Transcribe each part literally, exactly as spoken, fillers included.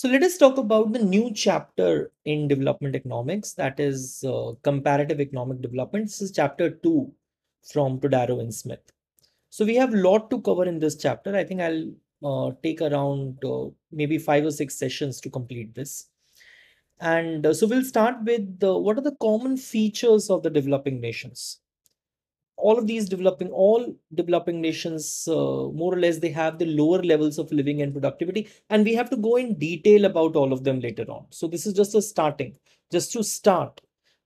So let us talk about the new chapter in development economics, that is uh, comparative economic development. This is chapter two from Todaro and Smith. So we have a lot to cover in this chapter. I think I'll uh, take around uh, maybe five or six sessions to complete this. And uh, so we'll start with uh, what are the common features of the developing nations. All of these developing, all developing nations, uh, more or less, they have the lower levels of living and productivity. And we have to go in detail about all of them later on. So this is just a starting, just to start,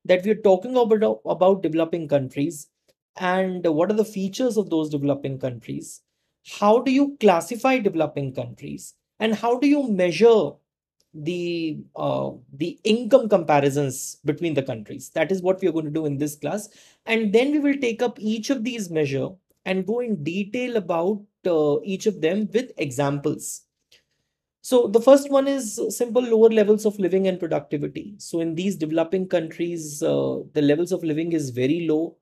that we're talking about, about developing countries and what are the features of those developing countries. How do you classify developing countries and how do you measure the uh, the income comparisons between the countries? That is what we are going to do in this class, and then we will take up each of these measure and go in detail about uh, each of them with examples. So the first one is simple: lower levels of living and productivity. So in these developing countries, uh, the levels of living is very low,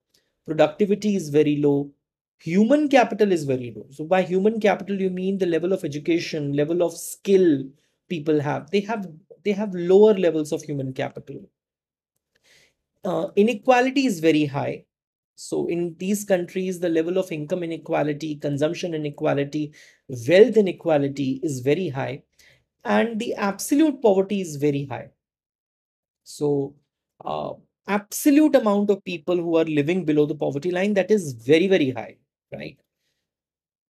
productivity is very low, human capital is very low. So by human capital you mean the level of education, level of skill people have. They have they have lower levels of human capital. Uh, inequality is very high. So in these countries, the level of income inequality, consumption inequality, wealth inequality is very high, and the absolute poverty is very high. So uh, absolute amount of people who are living below the poverty line, that is very, very high, right?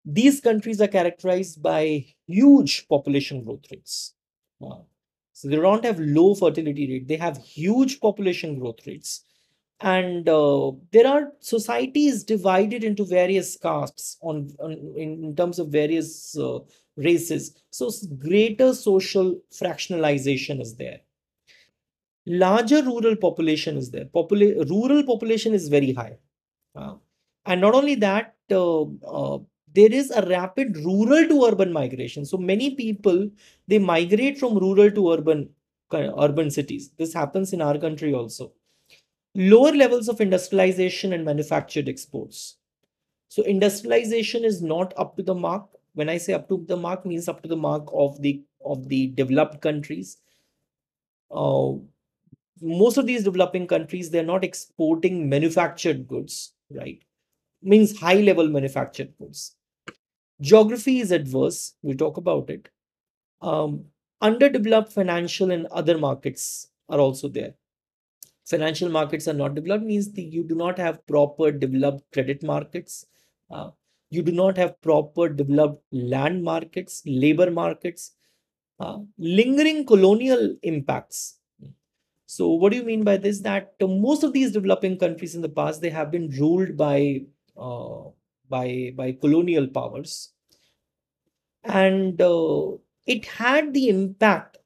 These countries are characterized by huge population growth rates. Wow. So they don't have low fertility rate. They have huge population growth rates. And uh, there are societies divided into various castes on, on in terms of various uh, races. So greater social fractionalization is there. Larger rural population is there. Popula- rural population is very high. Wow. And not only that, uh, uh, there is a rapid rural to urban migration. So many people, they migrate from rural to urban, urban cities. This happens in our country also. Lower levels of industrialization and manufactured exports. So industrialization is not up to the mark. When I say up to the mark, means up to the mark of the, of the developed countries. Uh, most of these developing countries, they're not exporting manufactured goods, right? Means high level manufactured goods. Geography is adverse. We'll talk about it. Um, underdeveloped financial and other markets are also there. Financial markets are not developed, means the, you do not have proper developed credit markets. Uh, you do not have proper developed land markets, labor markets. Uh, lingering colonial impacts. So what do you mean by this? That uh, most of these developing countries in the past, they have been ruled by Uh, by by colonial powers, and uh, it had the impact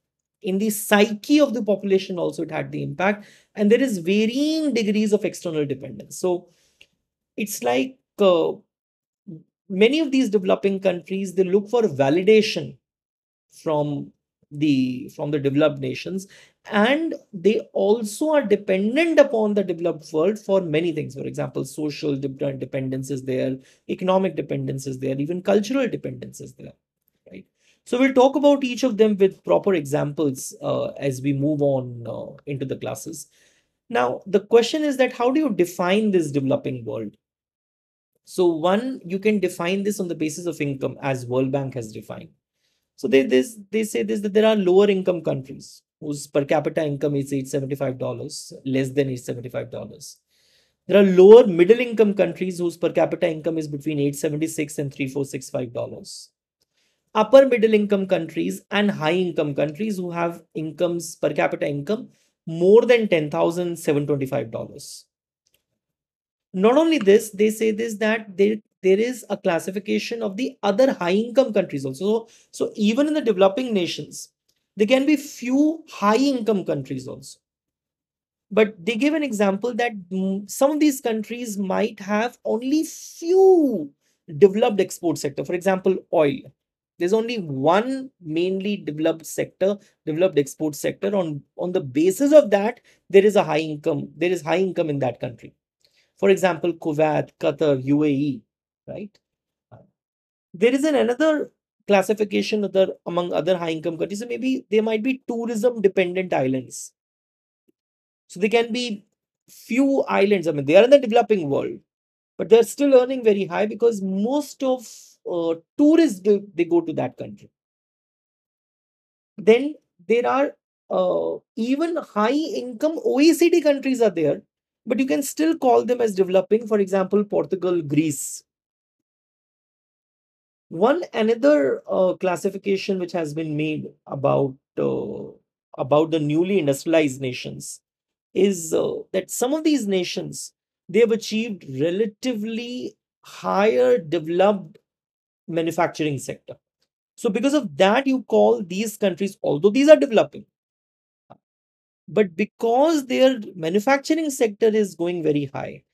in the psyche of the population. Also it had the impact, and there is varying degrees of external dependence. So it's like uh, many of these developing countries, they look for validation from the from the developed nations, and they also are dependent upon the developed world for many things. For example, social dependence is there, economic dependence is there, even cultural dependence is there, right? So we'll talk about each of them with proper examples uh, as we move on uh, into the classes. Now the question is that how do you define this developing world? So one, you can define this on the basis of income, as World Bank has defined. So they, this, they say this, that there are lower income countries whose per capita income is eight hundred seventy-five dollars, less than eight hundred seventy-five dollars. There are lower middle income countries whose per capita income is between eight hundred seventy-six dollars and three thousand four hundred sixty-five dollars. Upper middle income countries and high income countries who have incomes, per capita income, more than ten thousand seven hundred twenty-five dollars. Not only this, they say this, that they there is a classification of the other high-income countries also. So, so even in the developing nations, there can be few high-income countries also. But they give an example that some of these countries might have only few developed export sector. For example, oil. There's only one mainly developed sector, developed export sector. On, on the basis of that, there is a high income. There is high income in that country. For example, Kuwait, Qatar, U A E. Right. There is an another classification other among other high income countries. So maybe they might be tourism dependent islands. So they can be few islands. I mean, they are in the developing world, but they're still earning very high because most of uh, tourists, do, they go to that country. Then there are uh, even high income O E C D countries are there, but you can still call them as developing. For example, Portugal, Greece. One another uh, classification which has been made about, uh, about the newly industrialized nations is uh, that some of these nations, they have achieved relatively higher developed manufacturing sector. So because of that, you call these countries, although these are developing, but because their manufacturing sector is going very high,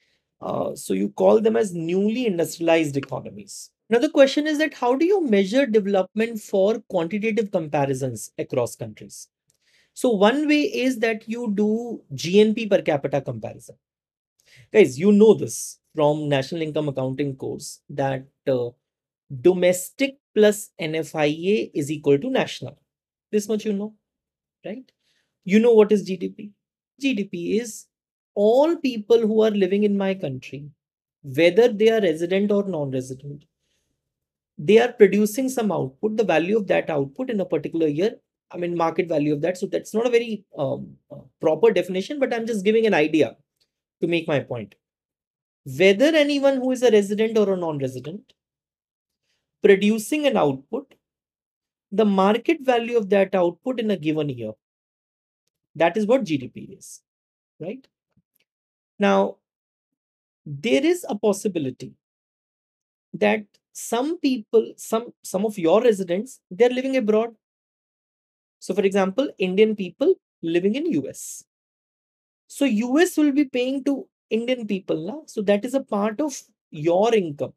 uh, so you call them as newly industrialized economies. Now the question is that how do you measure development for quantitative comparisons across countries? So one way is that you do G N P per capita comparison. Guys, you know this from National Income Accounting course that uh, domestic plus N F I A is equal to national. This much you know, right? You know what is G D P? G D P is all people who are living in my country, whether they are resident or non-resident, they are producing some output, the value of that output in a particular year, I mean market value of that. So that's not a very um, proper definition, but I'm just giving an idea to make my point. Whether anyone who is a resident or a non-resident producing an output, the market value of that output in a given year, that is what G D P is, right? Now, there is a possibility that some people, some, some of your residents, they're living abroad. So for example, Indian people living in U S. So U S will be paying to Indian people now. So that is a part of your income.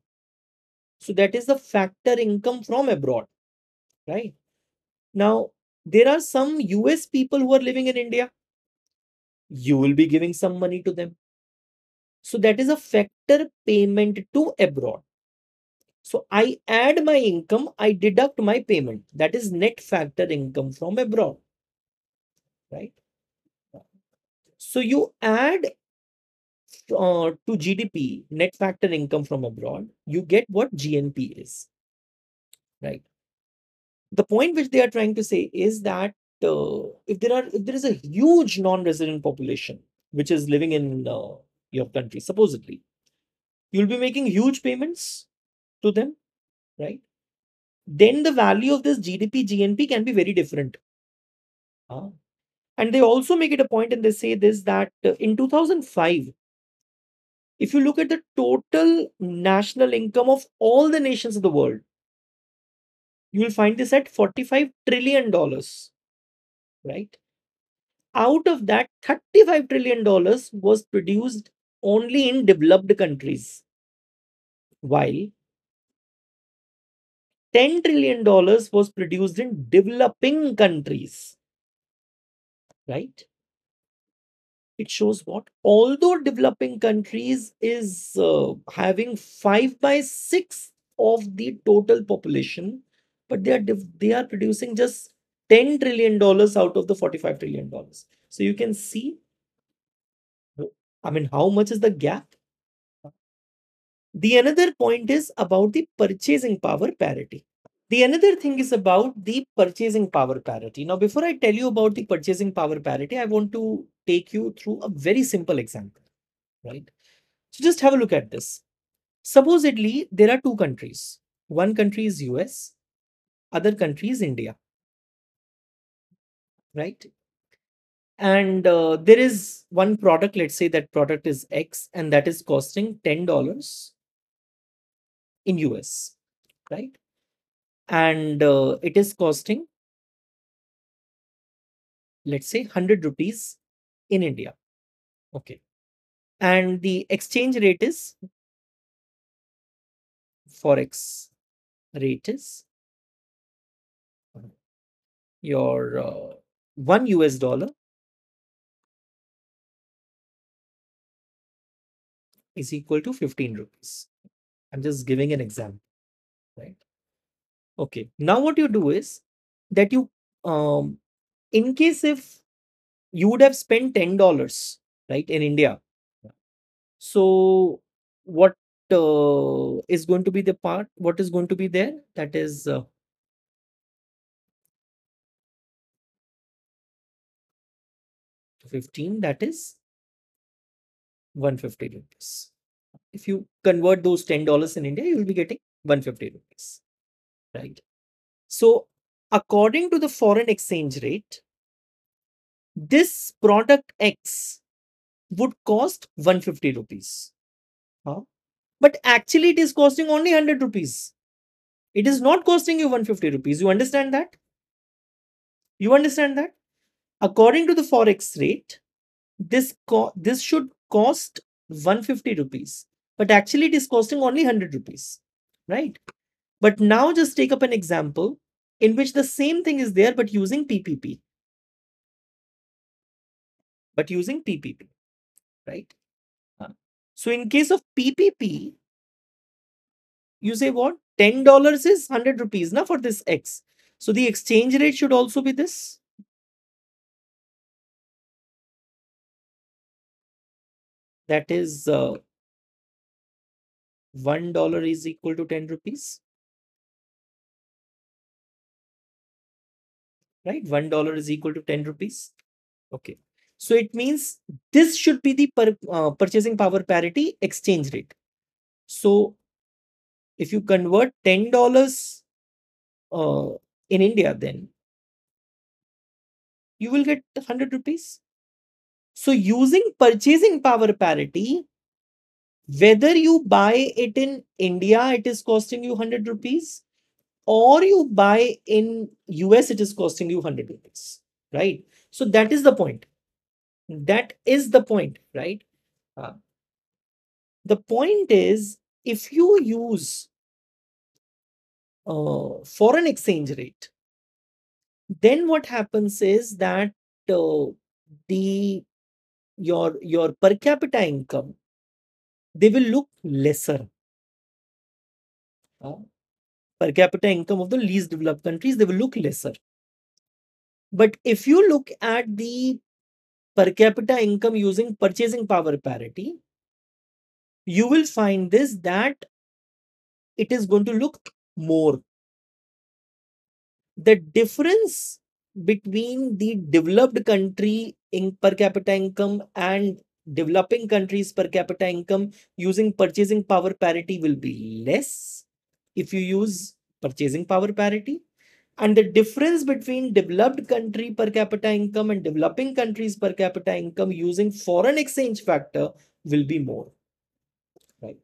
So that is the factor income from abroad, right? Now, there are some U S people who are living in India. You will be giving some money to them. So that is a factor payment to abroad. So I add my income, I deduct my payment. That is net factor income from abroad, right? So you add uh, to G D P, net factor income from abroad, you get what G N P is, right? The point which they are trying to say is that uh, if there are, if there is a huge non-resident population which is living in uh, your country, supposedly, you'll be making huge payments to them, right? Then the value of this G D P, G N P can be very different. Uh, and they also make it a point, and they say this, that uh, in two thousand five, if you look at the total national income of all the nations of the world, you will find this at forty-five trillion dollars, right? Out of that, thirty-five trillion dollars was produced only in developed countries, while ten trillion dollars was produced in developing countries, right? It shows what? Although developing countries is uh, having five by six of the total population, but they are, they are producing just ten trillion dollars out of the forty-five trillion dollars. So you can see, I mean, how much is the gap? The another point is about the purchasing power parity. The another thing is about the purchasing power parity. Now, before I tell you about the purchasing power parity, I want to take you through a very simple example, right? So just have a look at this. Supposedly, there are two countries. One country is U S, other country is India, right? And uh, there is one product, let's say that product is X and that is costing ten dollars in U S, right? And uh, it is costing, let's say one hundred rupees in India, okay? And the exchange rate is, Forex rate is, your uh, one U S dollar is equal to fifteen rupees. I'm just giving an example, right? Okay, now what you do is that you, um, in case if you would have spent ten dollars, right, in India, so what uh, is going to be the part, what is going to be there? That is uh, fifteen, that is one hundred fifty rupees. If you convert those ten dollars in India, you will be getting one hundred fifty rupees, right? So according to the foreign exchange rate, this product X would cost one hundred fifty rupees. Huh? But actually it is costing only one hundred rupees. It is not costing you one hundred fifty rupees. You understand that? You understand that? According to the forex rate, this, this should cost one hundred fifty rupees. But actually it is costing only one hundred rupees. Right? But now just take up an example in which the same thing is there but using P P P. But using P P P, right? Huh. So in case of P P P, you say what? ten dollars is one hundred rupees now for this X. So the exchange rate should also be this. That is uh, one dollar is equal to ten rupees. Right? one dollar is equal to ten rupees. Okay. So it means this should be the per, uh, purchasing power parity exchange rate. So if you convert ten dollars uh, in India, then you will get one hundred rupees. So using purchasing power parity, whether you buy it in India, it is costing you one hundred rupees, or you buy in U S, it is costing you one hundred rupees, right? So that is the point. That is the point, right? Uh, the point is, if you use uh, foreign exchange rate, then what happens is that uh, the your your per capita income, they will look lesser. Uh, per capita income of the least developed countries, they will look lesser. But if you look at the per capita income using purchasing power parity, you will find this that it is going to look more. The difference between the developed country in per capita income and developing countries per capita income using purchasing power parity will be less if you use purchasing power parity. And the difference between developed country per capita income and developing countries per capita income using foreign exchange factor will be more, right?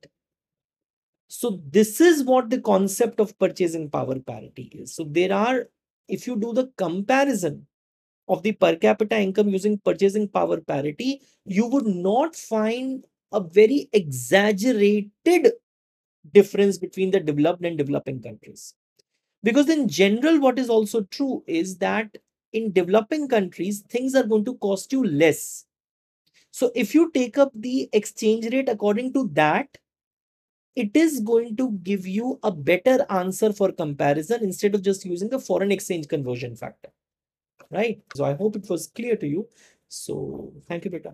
So this is what the concept of purchasing power parity is. So there are, if you do the comparison of the per capita income using purchasing power parity, you would not find a very exaggerated difference between the developed and developing countries. Because in general, what is also true is that in developing countries, things are going to cost you less. So if you take up the exchange rate according to that, it is going to give you a better answer for comparison instead of just using the foreign exchange conversion factor, right? So I hope it was clear to you. So thank you, Beta.